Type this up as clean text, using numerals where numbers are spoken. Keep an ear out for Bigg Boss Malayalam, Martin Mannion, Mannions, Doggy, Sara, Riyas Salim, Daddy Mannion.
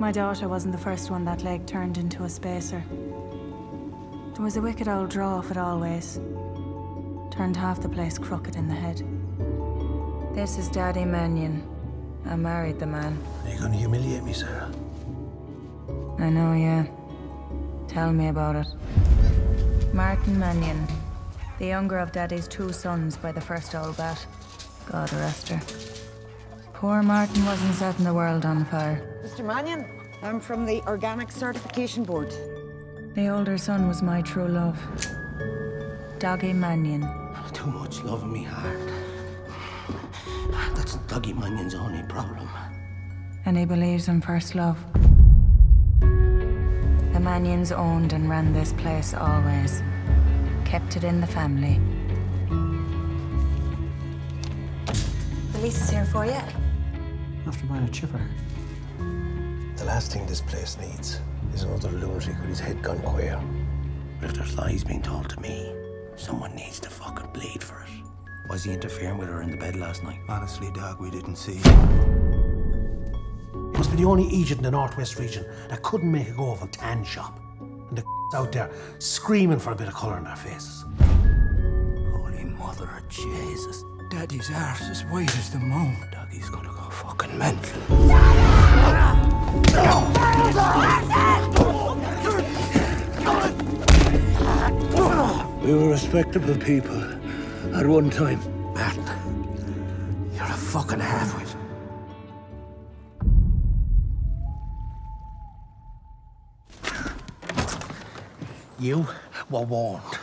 My daughter wasn't the first one that leg turned into a spacer. There was a wicked old draw off it always. Turned half the place crooked in the head. This is Daddy Mannion. I married the man. Are you gonna humiliate me, Sarah? I know, yeah. Tell me about it. Martin Mannion, the younger of Daddy's two sons by the first old bat. God rest her. Poor Martin wasn't setting the world on fire. Mr. Mannion, I'm from the Organic Certification Board. The older son was my true love. Doggy Mannion. Too much love in me heart. That's Doggy Mannion's only problem. And he believes in first love. The Mannions owned and ran this place always. Kept it in the family. The lease is here for you. After buying a chipper. The last thing this place needs is another lunatic with his head gone queer. But if there's lies being told to me, someone needs to fucking bleed for it. Was he interfering with her in the bed last night? Honestly, Dog, we didn't see. It must be the only agent in the Northwest region that couldn't make a go of a tan shop. And the out there screaming for a bit of colour in their faces. Holy mother of Jesus. Daddy's arse is white as the moon. Doggy's gonna go fucking mental. We were respectable people. At one time. Martin, you're a fucking halfwit. You were warned.